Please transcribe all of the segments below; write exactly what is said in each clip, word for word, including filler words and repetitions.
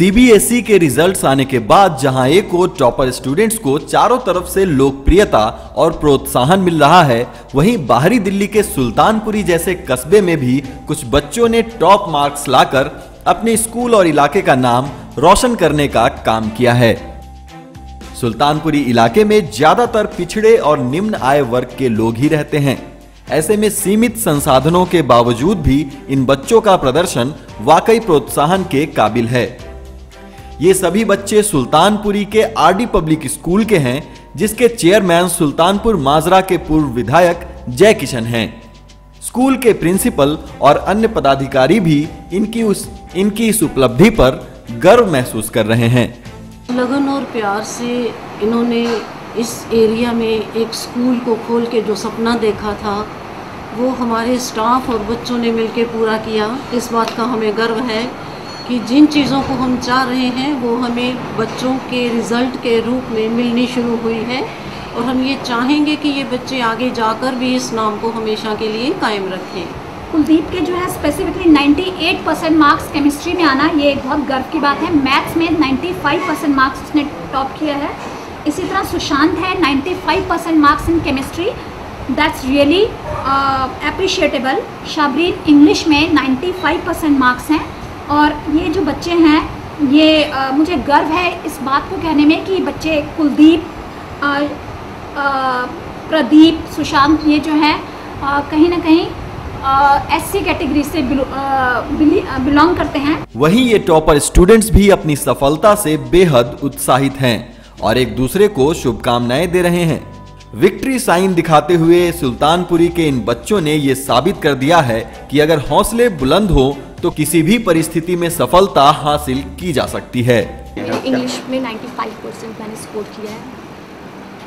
CBSE के results आने के बाद जहां एक ओर टॉपर स्टूडेंट्स को चारों तरफ से लोकप्रियता और प्रोत्साहन मिल रहा है, वहीं बाहरी दिल्ली के सुल्तानपुरी जैसे कस्बे में भी कुछ बच्चों ने टॉप मार्क्स लाकर अपने स्कूल और इलाके का नाम रोशन करने का काम किया है। सुल्तानपुरी इलाके में ज्यादातर पिछड़े और निम्न आय वर्ग के लोग ही रहते हैं। ऐसे में सीमित संसाधनों के बावजूद भी इन बच्चों का प्रदर्शन वाकई प्रोत्साहन के काबिल है। ये सभी बच्चे सुल्तानपुरी के आरडी पब्लिक स्कूल के हैं, जिसके चेयरमैन सुल्तानपुर माजरा के पूर्व विधायक जयकिशन हैं। स्कूल के प्रिंसिपल और अन्य पदाधिकारी भी इनकी उस इनकी इस उपलब्धि पर गर्व महसूस कर रहे हैं। लगन और प्यार से इन्होंने इस एरिया में एक स्कूल को खोल के जो सपना देखा था, वो हमारे स्टाफ और बच्चों ने मिलकर पूरा किया। इस बात का हमें गर्व है कि जिन चीज़ों को हम चाह रहे हैं वो हमें बच्चों के रिज़ल्ट के रूप में मिलनी शुरू हुई है, और हम ये चाहेंगे कि ये बच्चे आगे जाकर भी इस नाम को हमेशा के लिए कायम रखें। कुलदीप के जो है स्पेसिफिकली अट्ठानवे परसेंट मार्क्स केमिस्ट्री में आना, ये एक बहुत गर्व की बात है। मैथ्स में पचानवे परसेंट मार्क्स उसने टॉप किया है। इसी तरह सुशांत है पचानवे percent marks in chemistry, that's really appreciable. Shabreen English में पचानवे परसेंट मार्क्स हैं, और ये जो बच्चे हैं ये uh, मुझे गर्व है इस बात को कहने में कि बच्चे कुलदीप, uh, uh, प्रदीप, सुशांत ये जो हैं uh, कहीं ना कहीं एससी कैटेगरी से बिलोंग करते हैं। वहीं ये टॉपर स्टूडेंट्स भी अपनी सफलता से बेहद उत्साहित हैं और एक दूसरे को शुभकामनाएं दे रहे हैं। विक्ट्री साइन दिखाते हुए सुल्तानपुरी के इन बच्चों ने ये साबित कर दिया है कि अगर हौसले बुलंद हो तो किसी भी परिस्थिति में सफलता हासिल की जा सकती है। इंग्लिश में पचानवे परसेंट मैंने स्कोर किया है।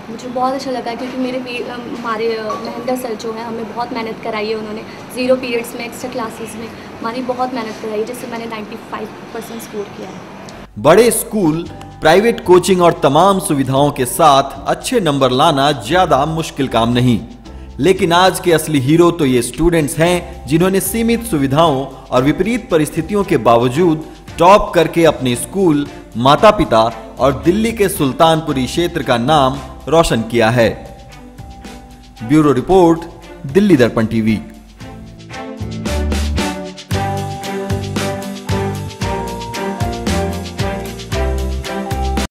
मुझे बहुत अच्छा लगा क्योंकि मेरे हमारे महेंद्र सर जो है हमें बहुत मेहनत कराई है। उन्होंने जीरो पीरियड्स में, एक्स्ट्रा क्लासेस में हमारी बहुत मेहनत कराई है, जिससे मैंने पचानवे परसेंट स्कोर किया है। बड़े स्कूल, प्राइवेट कोचिंग और तमाम सुविधाओं के साथ अच्छे नंबर लाना ज़्यादा मुश्किल काम नहीं, लेकिन आज के असली हीरो तो ये स्टूडेंट्स हैं जिन्होंने सीमित सुविधाओं और विपरीत परिस्थितियों के बावजूद टॉप करके अपने स्कूल, माता पिता और दिल्ली के सुल्तानपुरी क्षेत्र का नाम रोशन किया है। ब्यूरो रिपोर्ट, दिल्ली दर्पण टीवी।